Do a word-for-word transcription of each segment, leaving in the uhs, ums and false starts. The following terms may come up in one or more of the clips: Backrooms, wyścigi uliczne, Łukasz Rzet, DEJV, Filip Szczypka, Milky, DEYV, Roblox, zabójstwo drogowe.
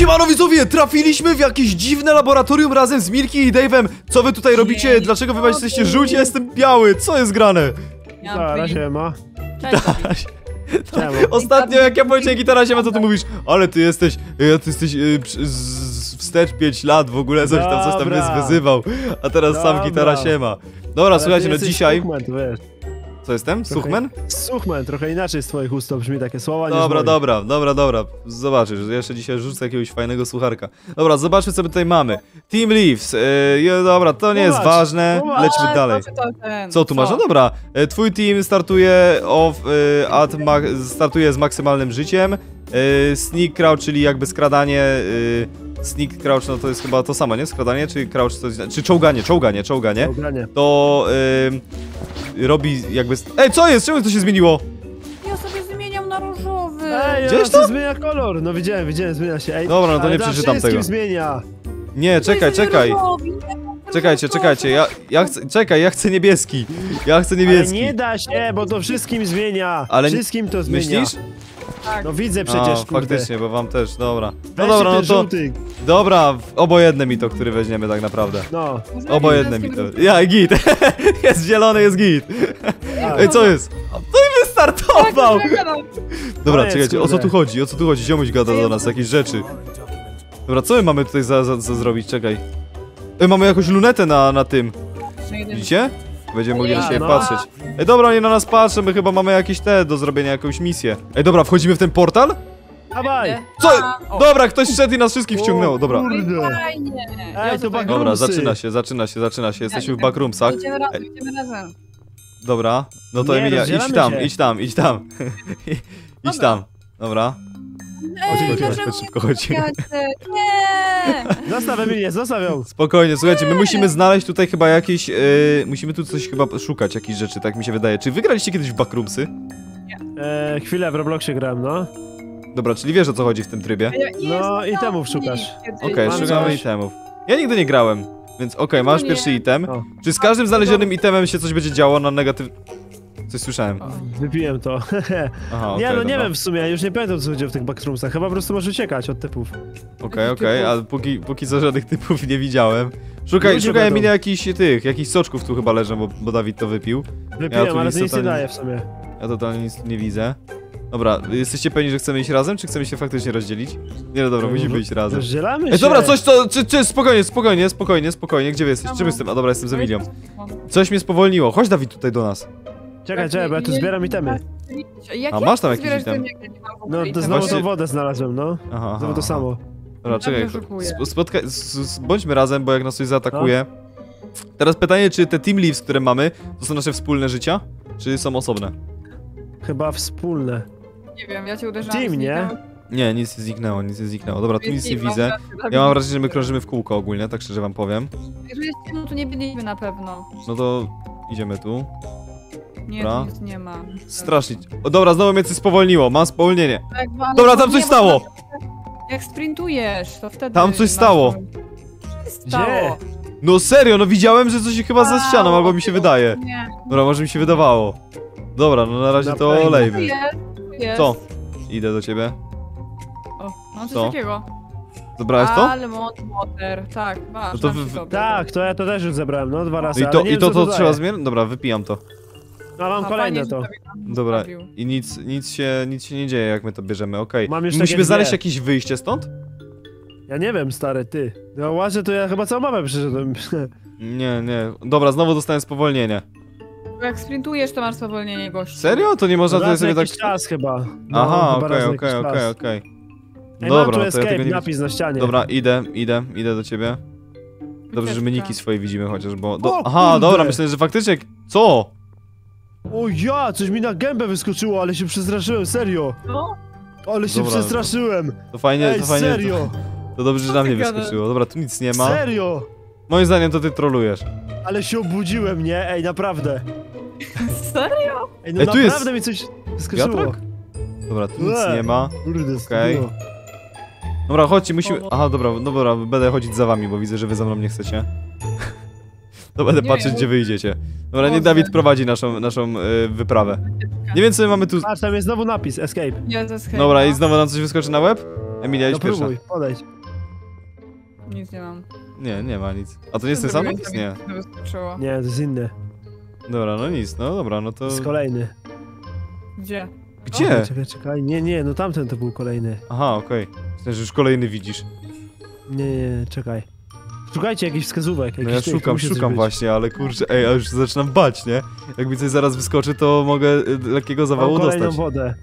Siemano widzowie, trafiliśmy w jakieś dziwne laboratorium razem z Milky i Dejwem. Co wy tutaj robicie? Dlaczego wy jesteście żółci? Ja jestem biały, co jest grane? Gitara siema. Ostatnio jak ja powiedziałem gitara siema, co ty mówisz? Ale ty jesteś, ty jesteś wstecz pięć lat w ogóle, coś tam, coś tam jest wyzywał. A teraz sam gitara siema. Dobra, słuchajcie, no dzisiaj... Co jestem? Trochę... Suchman? Suchman, trochę inaczej z twoich ust to brzmi takie słowa. Dobra, niż dobra, dobra, dobra. Zobaczysz, jeszcze dzisiaj rzucę jakiegoś fajnego słucharka. Dobra, zobaczmy co my tutaj mamy. Team Leaves, yy, dobra, to nie jest ważne. Lećmy dalej. Co tu masz? No dobra, twój team startuje, of, yy, at startuje z maksymalnym życiem. Yy, sneak crouch, czyli jakby skradanie. Yy, Sneak crouch, no to jest chyba to samo, nie? Skradanie, czy crouch, to jest, czy czołganie, czołganie, czołganie. Czołganie. To yy, robi jakby... Ej, co jest? Czemu to się zmieniło? Ja sobie zmieniam na różowy. Ej, gdzieś to? Zmienia kolor. No widziałem, widziałem, zmienia się. Ej, dobra, no to nie przeczytam tego. Zmienia. Nie, czekaj, czekaj. Czekajcie, czekajcie, ja, ja chcę, czekaj, ja chcę niebieski. Ja chcę niebieski. Ale nie da się, bo to wszystkim zmienia. Ale wszystkim to zmienia. Myślisz? Tak. No widzę przecież, a, kurde. Faktycznie, bo wam też, dobra. No dobra, no to... Dobra, obojedne mi to, który weźmiemy tak naprawdę. No. Obojedne mi to. Ja, git. Jest zielony, jest git. Ej, co jest? To i wystartował! Dobra, czekajcie, o co tu chodzi? O co tu chodzi? Ziomuś gada do nas, jakieś rzeczy. Dobra, co my mamy tutaj za, za, za zrobić? Czekaj. Ej, mamy jakąś lunetę na, na tym. Widzicie? Będziemy mogli na siebie patrzeć. Ej, dobra, oni na nas patrzą, my chyba mamy jakieś te do zrobienia, jakąś misję. Ej, dobra, wchodzimy w ten portal? Dawaj! Co? Dobra, ktoś wszedł i nas wszystkich wciągnęło, dobra. Ej, to dobra, zaczyna się, zaczyna się, zaczyna się, jesteśmy w backroomsach. Idziemy razem, idziemy razem. Dobra, no to Emilia, idź tam, idź tam, idź tam. Idź tam, dobra. Ej, dlaczego szybko chodzi. Nie! Zostaw Emilię, zostaw ją. Spokojnie, słuchajcie, my musimy znaleźć tutaj chyba jakieś... Yy, musimy tu coś chyba szukać, jakieś rzeczy, tak mi się wydaje. Czy wygraliście kiedyś w backroomsy? Nie. Eee, chwilę w Robloxie grałem, no. Dobra, czyli wiesz o co chodzi w tym trybie? No, itemów szukasz. Okej, okay, szukamy itemów. Ja nigdy nie grałem, więc okej, okay, masz pierwszy item. O. Czy z każdym znalezionym itemem się coś będzie działo na negatywny... Coś słyszałem. Wypiłem to. Aha, okay, nie, no dobra. Nie wiem w sumie, już nie pamiętam co chodzi w tych backroomsach. Chyba po prostu możesz uciekać od typów. Okej, okej, ale póki, póki co żadnych typów nie widziałem. Szukaj, szukaj mi jakichś tych, jakichś soczków tu chyba leżą, bo, bo Dawid to wypił. Wypiłem, ja ale nic totalnie, nie daje w sumie. Ja totalnie nic nie widzę. Dobra, jesteście pewni, że chcemy iść razem, czy chcemy się faktycznie rozdzielić? Nie, no dobra, no, musimy iść razem. Rozdzielamy się. Ej, dobra, coś to, czy, czy, spokojnie, spokojnie, spokojnie, spokojnie, gdzie wy jesteś? Czym jestem? A dobra, jestem z Emilią. Coś mnie spowolniło, chodź Dawid tutaj do nas. Czekaj, czekaj, bo ja tu zbieram itemy. A masz tam jakieś itemy? No to znowu tą wodę znalazłem, no. Aha, znowu to samo. Dobra, czekaj, spotkaj, bądźmy razem, bo jak nas coś zaatakuje. Teraz pytanie, czy te team leaves, które mamy, to są nasze wspólne życia? Czy są osobne? Chyba wspólne. Nie wiem, ja cię uderzałem. Team, nie? Nie, nic nie zniknęło, nic nie zniknęło. Dobra, tu nic nie widzę. Ja mam wrażenie, że my krążymy w kółko ogólnie, tak szczerze wam powiem. No to nie byliśmy na pewno. No to idziemy tu. Nie, nic nie ma. Strasznie. O, dobra, znowu mnie coś spowolniło, mam spowolnienie. Dobra, tam coś stało! Jak sprintujesz, to wtedy... Tam coś stało. Gdzie? No serio, no widziałem, że coś chyba za ścianą, albo mi się wydaje. Dobra, może mi się wydawało. Dobra, no na razie to olejmy. Co? Idę do ciebie. O, mam coś takiego. Zabrałeś to? Ale motor, tak, masz. Tak, to ja to też już zebrałem, no dwa razy. I to to trzeba zmienić? Dobra, wypijam to. No, mam kolejne to. Dobra, i nic, nic, się, nic się nie dzieje, jak my to bierzemy, okej. Okay. Musimy znaleźć jakieś wyjście stąd? Ja nie wiem, stary, ty. No łażę, to ja chyba całą mapę przeszedłem. Nie, nie. Dobra, znowu dostałem spowolnienie. Jak sprintujesz, to masz spowolnienie, gościu. Serio? To nie można no tutaj sobie tak... czas chyba. No, aha, okej, okej, okej, okej. Dobra, tu escape, to ja tego nie... napis na ścianie. Dobra, idę, idę, idę do ciebie. Dobrze, że my niki swoje widzimy chociaż, bo... Do... Aha, dobra, myślę, że faktycznie... Co? O ja, coś mi na gębę wyskoczyło, ale się przestraszyłem, serio! No? Ale się dobra, przestraszyłem! To fajnie, ej, to fajnie. Serio! To, to dobrze, że na mnie wyskoczyło. Dobra, tu nic nie ma. Serio! Moim zdaniem to ty trolujesz. Ale się obudziłem, nie? Ej, naprawdę. Serio? Ej, no ej, tu naprawdę jest... mi coś wyskoczyło. Wiatrak? Dobra, tu nic nie ma. Okej. Okay. Dobra, chodźcie, musimy... Aha, dobra, dobra, będę chodzić za wami, bo widzę, że wy za mną nie chcecie. To będę patrzeć, gdzie wyjdziecie. Dobra, nie Dawid prowadzi naszą, naszą y, wyprawę. Nie wiem, co my mamy tu... A, tam jest znowu napis, escape. Dobra, i znowu nam coś wyskoczy na łeb? Emilia, idź no pierwsza. Próbuj, podejdź. Nic nie mam. Nie, nie ma nic. A to nie jest ten sam? Nie. Nie, to jest inny. Dobra, no nic, no dobra, no to... To jest kolejny. Gdzie? Gdzie? O, czekaj, czekaj, nie, nie, no tamten to był kolejny. Aha, okej. Okay. Że już kolejny widzisz. Nie, nie, czekaj. Szukajcie jakichś wskazówek. No ja szukam, szukam właśnie, ale kurczę, ej, ja już zaczynam bać, nie? Jak mi coś zaraz wyskoczy, to mogę lekkiego zawału dostać. Kolejną wodę.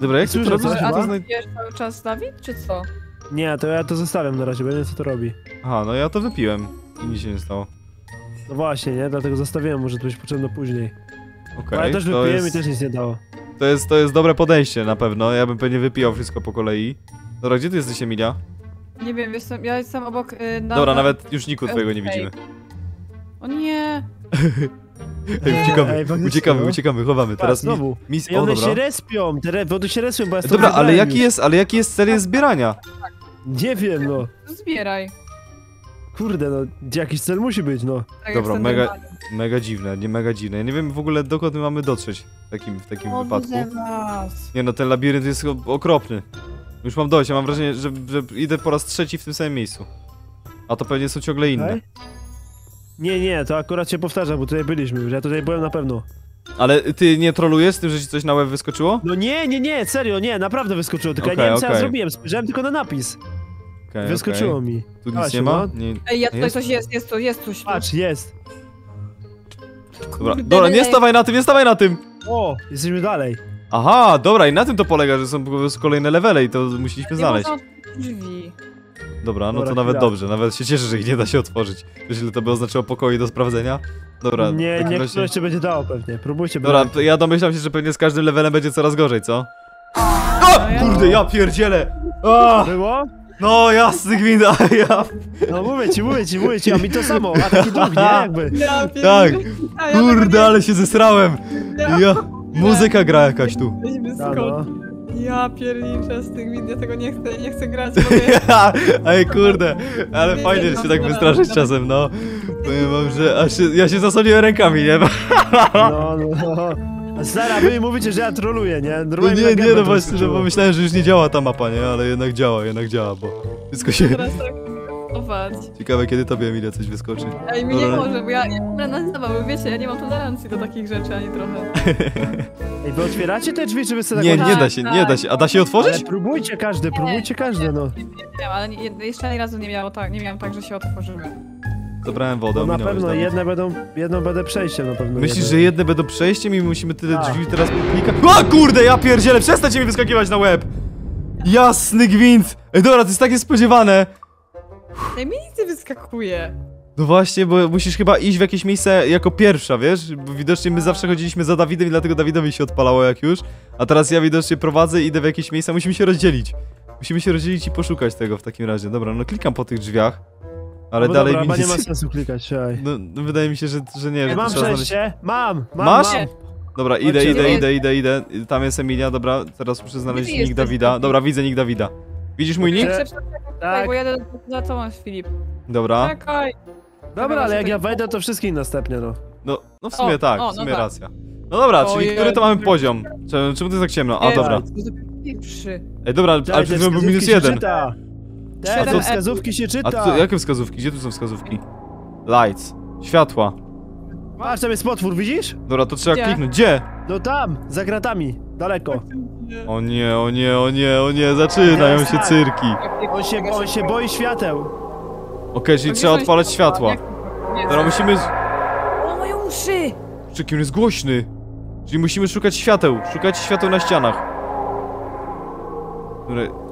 Dobra, jak słyszę, to a ty wiesz cały czas Dawid, czy co? Nie, to ja to zostawiam na razie, bo nie wiem co to robi. Aha, no ja to wypiłem i nic się nie stało. No właśnie, nie? Dlatego zostawiłem, może to być potrzebne później. Okej, ale też wypiłem jest... i też nic nie dało. To jest, to jest dobre podejście na pewno, ja bym pewnie wypijał wszystko po kolei. Dobra, gdzie ty jesteś, Emilia? Nie wiem, jestem, ja jestem obok... Yy, na... Dobra, nawet już niku twojego okay. nie widzimy. O nie! Ej, uciekamy, Ej, uciekamy, uciekamy, uciekamy, chowamy. Tak, teraz znowu. Mis... O, one dobra. się respią, te wody się respią, bo ja Dobra, ale jaki, jest, ale jaki jest cel zbierania? Nie wiem, no. Zbieraj. Kurde, no, jakiś cel musi być, no. Tak, dobra, mega, mega, mega dziwne, nie mega dziwne. Ja nie wiem w ogóle dokąd my mamy dotrzeć w takim, w takim o, wypadku. Was. Nie no, ten labirynt jest okropny. Już mam dość, ja mam wrażenie, że, że idę po raz trzeci w tym samym miejscu. A to pewnie są ciągle inne. Okay. Nie, nie, to akurat się powtarza, bo tutaj byliśmy, już ja tutaj byłem na pewno. Ale ty nie trolujesz z tym, że ci coś na łeb wyskoczyło? No nie, nie, nie, serio, nie, naprawdę wyskoczyło, tylko okay, ja nie wiem co okay. ja zrobiłem, spojrzałem tylko na napis. Okay, wyskoczyło okay. mi. Tu nic nie ma? Nie, Ej, ja tutaj jest? coś jest, jest tu, jest coś. Patrz, jest. Dobra, dobra, nie stawaj na tym, nie stawaj na tym! O, jesteśmy dalej. Aha, dobra, i na tym to polega, że są po prostu kolejne levele i to musieliśmy znaleźć. Drzwi. Dobra, no to nawet dobrze, nawet się cieszę, że ich nie da się otworzyć. Jeśli to by oznaczyło pokoje do sprawdzenia. Dobra. Nie, nie, ktoś jeszcze będzie dało pewnie, próbujcie. Dobra, to ja domyślam się, że pewnie z każdym levelem będzie coraz gorzej, co? A! Kurde, ja pierdzielę! A! Było? No, jasny gwint, a ja... No mówię ci, mówię ci, mówię ci, a mi to samo, a taki duch, nie? Jakby. Tak, kurde, ale się zesrałem. Ja... Muzyka gra jakaś tu. Ja pierniczę z tych wideo, ja tego nie chcę, nie chcę grać, bo ja... Ej kurde, ale nie, fajnie, że się tak wystraszyć czasem, no. Powiem wam, że aż się, ja się zasoliłem rękami, nie? No, no. A stara, wy mówicie, że ja troluję, nie? No nie, nie, no właśnie, no bo myślałem, że już nie działa ta mapa, nie? Ale jednak działa, jednak działa, bo wszystko się... Ciekawe, kiedy tobie, Emilia, coś wyskoczy. Ej, mi nie może, bo ja nie mam na zabawy, wiecie, ja nie mam tolerancji do takich rzeczy, ani trochę. Ej, wy otwieracie te drzwi, czy wy sobie... Nie, nie da się, nie da się. A da się otworzyć? Ale próbujcie każdy, próbujcie każdy, no. Nie wiem, ale jeszcze ani razu nie miało tak, nie miałem tak, że się otworzymy. Zabrałem wodę, na pewno jedne będą, jedną będę przejściem na pewno. Myślisz, że jedne będą przejściem i musimy tyle drzwi teraz klikać? A kurde, ja pierdzielę, przestańcie mi wyskakiwać na łeb! Jasny gwint! Ej, dobra, to jest takie spodziewane. Ej, mi nic nie wyskakuje. No właśnie, bo musisz chyba iść w jakieś miejsce jako pierwsza, wiesz? Bo widocznie my zawsze chodziliśmy za Dawidem i dlatego Dawidowi się odpalało jak już. A teraz ja widocznie prowadzę i idę w jakieś miejsca, musimy się rozdzielić. Musimy się rozdzielić i poszukać tego w takim razie. Dobra, no klikam po tych drzwiach. Ale no dalej dobra, mi nic... nie ma sensu klikać, no, no wydaje mi się, że, że nie. Ja mam przejście, mam, mam, Masz? Mam. Dobra, idę, idę, idę, idę, idę, idę. Tam jest Emilia, dobra, teraz muszę znaleźć nick Dawida. Dobra, widzę nick Dawida. Widzisz mój nick? Tak, bo jadę za tobą, Filip. Dobra. Czekaj. Dobra, ale jak ja wejdę, to wszystkich następnie, no. No, no w sumie o, tak, o, no w sumie tak. racja. No dobra, o, czyli je, który to mamy je, poziom? Czemu to jest tak ciemno? A, dobra. Pierwszy. Ej, dobra, ale Daj, przed chwilą był minus jeden. Te to wskazówki się czyta. A tu, jakie wskazówki? Gdzie tu są wskazówki? Lights. Światła. Patrz, tam jest potwór, widzisz? Dobra, to trzeba Gdzie? kliknąć. Gdzie? No tam, za gratami. Daleko. O nie, o nie, o nie, o nie, zaczynają się cyrki. On się, on się boi świateł. Okej, okay, czyli trzeba odpalać światła. Teraz musimy... O, moje uszy! Czekaj, on jest głośny. Czyli musimy szukać świateł, szukać świateł na ścianach.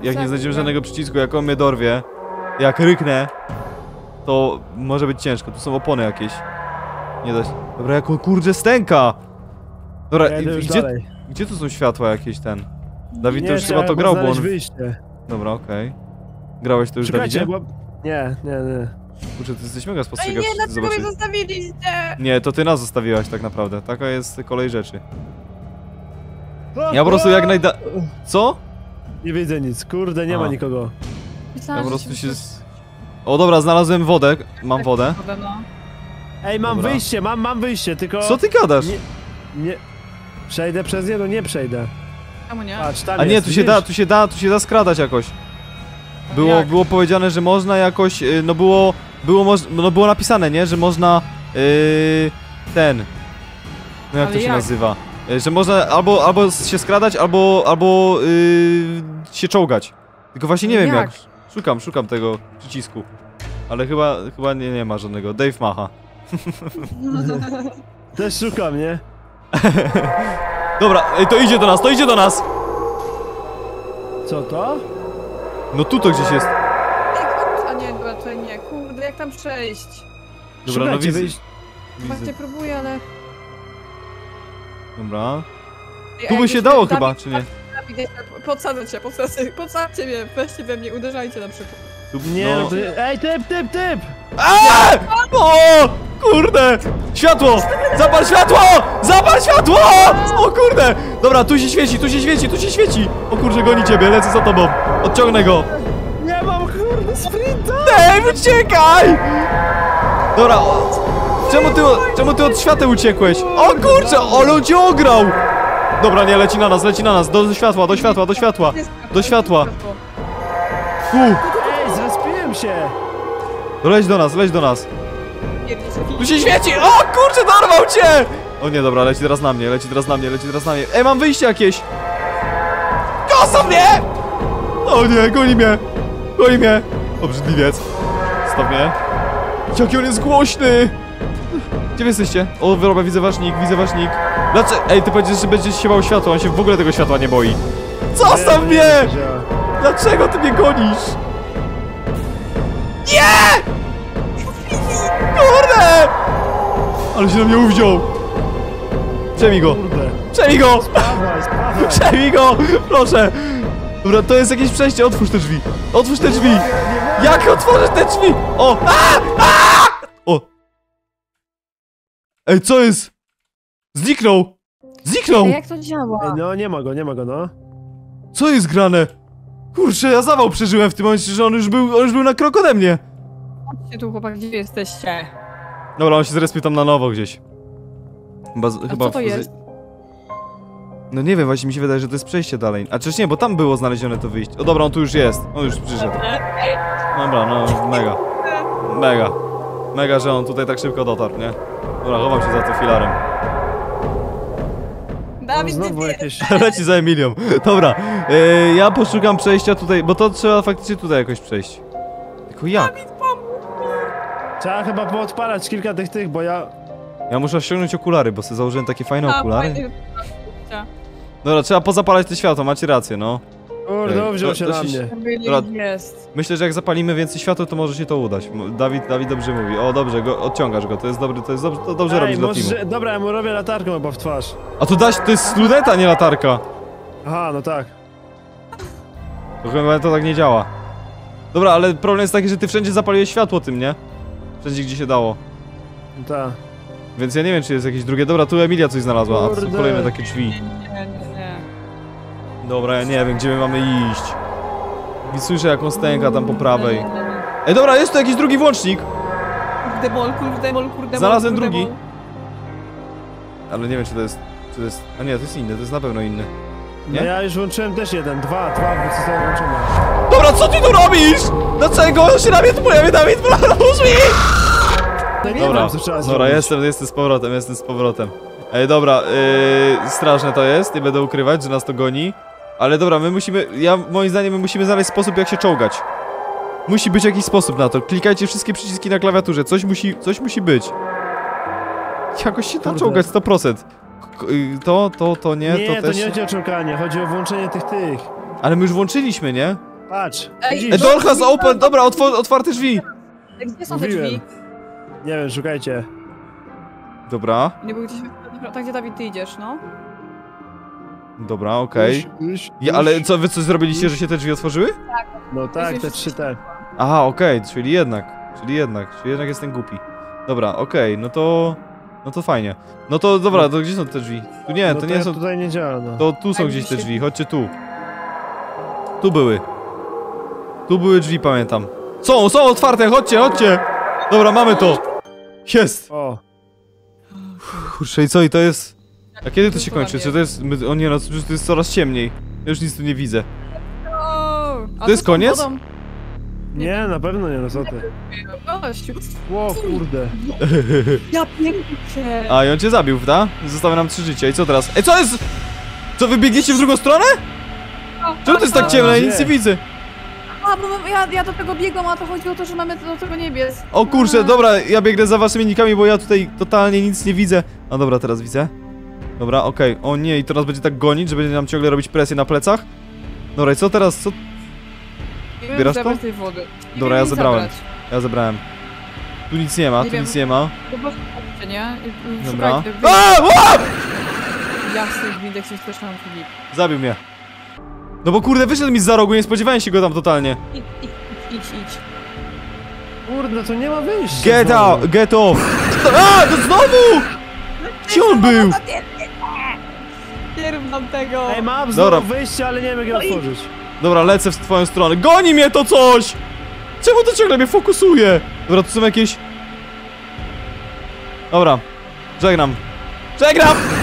Jak nie znajdziemy żadnego przycisku, jak on mnie dorwie, jak ryknę, to może być ciężko. Tu są opony jakieś. Nie da się... Dobra, jak on kurde stęka! Dobra, ja i, gdzie... Dalej. Gdzie tu są światła jakieś ten? Dawid nie, to już chyba to grał, bo on... Wyjście. Dobra, okej. Okay. Grałeś to już, Dawidzie? Bo... Nie, nie, nie. Kurczę, ty jesteś mega spostrzegawczy. Ej, nie, dlaczego mnie zostawiliście? Nie, to ty nas zostawiłaś tak naprawdę. Taka jest kolej rzeczy. Ja po prostu jak najda... Co? Nie widzę nic, kurde, nie Aha. ma nikogo. Ja po prostu się... O dobra, znalazłem wodę. Mam wodę. Ej, mam dobra. wyjście, mam, mam wyjście, tylko... Co ty gadasz? Nie... nie... Przejdę przez nie? No nie przejdę. Czemu nie? Patrz, tam A jest, nie, tu się wiesz? da, tu się da, tu się da skradać jakoś. Było, jak? było powiedziane, że można jakoś, no było, było, no było napisane, nie, że można, yy, ten, no jak Ale to się jak? nazywa, że można albo, albo się skradać, albo, albo yy, się czołgać. Tylko właśnie nie wiem jak. jak. Szukam, szukam tego przycisku. Ale chyba, chyba nie, nie ma żadnego. Dave macha. Też szukam, nie? Dobra, to idzie do nas, to idzie do nas! Co to? No tu to gdzieś jest. A nie, raczej nie. Kurde, jak tam przejść? Dobra, Szukajcie, no widzę. Wyjść. Właśnie próbuję, ale... Dobra. Tu by ja się dało tam, chyba, tam, czy nie? Podsadzę cię, podsadzę, podsadzcie mnie, weźcie we mnie, uderzajcie na przykład. Nie, no. Ej, typ, typ, typ! Aaaa! O! Kurde! Światło! Zapal światło! Zapal światło! O kurde! Dobra, tu się świeci, tu się świeci, tu się świeci! O kurde, goni ciebie, lecę za tobą! Odciągnę go! Nie mam, kurde, sprinta! Dave, uciekaj! Dobra, o... Czemu ty, czemu ty od świateł uciekłeś? O kurczę, ale on cię ograł! Dobra, nie, leci na nas, leci na nas! Do światła, do światła, do światła! Do światła! Fuh! Się. Leć do nas, leć do nas. Tu się świeci! O kurczę, dorwał cię! O nie, dobra, leci teraz na mnie, leci teraz na mnie, leci teraz na mnie. Ej, mam wyjście jakieś! Kosa mnie! O nie, goni mnie! Goni mnie! Obrzydliwiec. Stop mnie. Jaki on jest głośny! Gdzie wy jesteście? O, wyroba, widzę wasznik, widzę wasznik. Dlaczego? Ej, ty powiedziesz, że będziesz się bał światła, on się w ogóle tego światła nie boi. Zostaw mnie! Dlaczego ty mnie gonisz? Nie! Kurde! Ale się na mnie uwziął! Przejmij go! Przejmij go! Przejmij go! Proszę! Dobra, to jest jakieś przejście, otwórz te drzwi! Otwórz te drzwi! Jak otworzysz te drzwi? O! A! A! O! Ej, co jest? Zniknął! Zniknął! Jak to działa? No, nie ma go, nie ma go, no. Co jest grane? Kurczę, ja zawał przeżyłem w tym momencie, że on już był, on już był na krok ode mnie. Chodźcie tu, chłopak, gdzie jesteście? Dobra, on się zrespił tam na nowo gdzieś. Chyba, A chyba co to w... jest? No nie wiem, właśnie mi się wydaje, że to jest przejście dalej. A czyż nie, bo tam było znalezione to wyjście. O dobra, on tu już jest, on już przyszedł. Dobra, no mega. Mega. Mega, że on tutaj tak szybko dotarł, nie? Dobra, chowam się za tym filarem. Znowu jakieś... Leci za Emilią. Dobra, yy, ja poszukam przejścia tutaj, bo to trzeba faktycznie tutaj jakoś przejść. Tylko jak? Trzeba chyba poodpalać kilka tych tych, bo ja... Ja muszę ściągnąć okulary, bo sobie założyłem takie fajne A, okulary. Fajnie. Dobra, trzeba pozapalać te światło, macie rację, no. Kurde, wziął się na mnie. Dobra, myślę, że jak zapalimy więcej światła, to może się to udać. Dawid, Dawid dobrze mówi. O, dobrze, go, odciągasz go, to jest dobry, to jest dobrze, to dobrze robisz dla teamu. Dobra, ja mu robię latarką chyba w twarz. A tu dać, to jest luneta, nie latarka. Aha, no tak. To chyba to tak nie działa. Dobra, ale problem jest taki, że ty wszędzie zapaliłeś światło tym, nie? Wszędzie, gdzie się dało. No tak. Więc ja nie wiem, czy jest jakieś drugie. Dobra, tu Emilia coś znalazła, a to są kolejne takie drzwi. Dobra, ja nie wiem, gdzie my mamy iść. I słyszę, jak on stęka tam po prawej. Ej, dobra, jest tu jakiś drugi włącznik. Kurdemol, kurdemol, kurdemol. Znalazłem drugi. Ale nie wiem, czy to jest... Czy to jest... A nie, to jest inny, to jest na pewno inny. Nie? No ja już włączyłem też jeden, dwa, dwa, bo zostały włączone. Dobra, co ty tu robisz? Dlaczego się na mnie tu pojawia, Dawid? Pomóż mi! Dobra, dobra, jestem, jestem z powrotem, jestem z powrotem. Ej, dobra, yy, straszne to jest, nie będę ukrywać, że nas to goni. Ale dobra, my musimy, ja moim zdaniem my musimy znaleźć sposób, jak się czołgać. Musi być jakiś sposób na to, klikajcie wszystkie przyciski na klawiaturze, coś musi, coś musi być. Jakoś się da czołgać sto procent. To, to, to nie, nie to, to też... Nie, to nie chodzi o czołganie, chodzi o włączenie tych, tych. Ale my już włączyliśmy, nie? Patrz. Ej, e, door has open, dobra, otwor, otwarte drzwi. Gdzie są te drzwi? Nie wiem, szukajcie. Dobra. Nie był gdzieś... Tak, gdzie Dawid, ty idziesz, no? Dobra, okej. Okay. Ale co, wy coś zrobiliście, że się te drzwi otworzyły? Tak. No tak, te trzy te. Aha, okej, okay, czyli jednak, czyli jednak, czyli jednak jestem głupi. Dobra, okej, okay, no to... No to fajnie. No to dobra, to gdzie są te drzwi? Tu nie, no to nie są... tutaj nie działa, no. To tu są gdzieś te drzwi, chodźcie tu. Tu były. Tu były drzwi, pamiętam. Są, są otwarte, chodźcie, chodźcie! Dobra, mamy to! Jest! O. Kurczę, i co? I to jest... A kiedy to się kończy? Czy to jest... O nie, no, to jest coraz ciemniej. Ja już nic tu nie widzę. To jest koniec? Nie, na pewno nie, no co ty. O kurde. Ja pięknie. A i on cię zabił, da? Zostawia nam trzy życia i co teraz? Ej, co jest? Co, wybiegliście w drugą stronę? Czemu to jest tak ciemne? Ja nic nie widzę. A, bo ja, ja do tego biegłam, a to chodziło o to, że mamy do tego niebies. O kurczę, dobra, ja biegnę za waszymi nikami, bo ja tutaj totalnie nic nie widzę. A dobra, teraz widzę. Dobra, okej. Okay. O nie, i to nas będzie tak gonić, że będzie nam ciągle robić presję na plecach. Dobra, i co teraz? Co? Zbierasz to? Tej wody. Nie Dobra, ja zabrałem. Zabrać. Ja zabrałem. Tu nic nie ma, nie tu wiem. nic nie ma. Nie? Dobra. Jasny gwint, jak się straszam, Filip. Zabił mnie. No bo kurde, wyszedł mi zza rogu, nie spodziewałem się go tam totalnie. Idź, idź, idź, idź. Kurde, to nie ma wyjścia. Get znowu. out, get off. A, to znowu! Gdzie on był? Pierw nam tego. Ej, mam znowu wyjście, ale nie wiem, jak je otworzyć. Dobra, lecę w twoją stronę. Goni mnie to coś! Czemu to ciągle mnie fokusuje? Dobra, tu są jakieś... Dobra. Żegnam. Żegnam!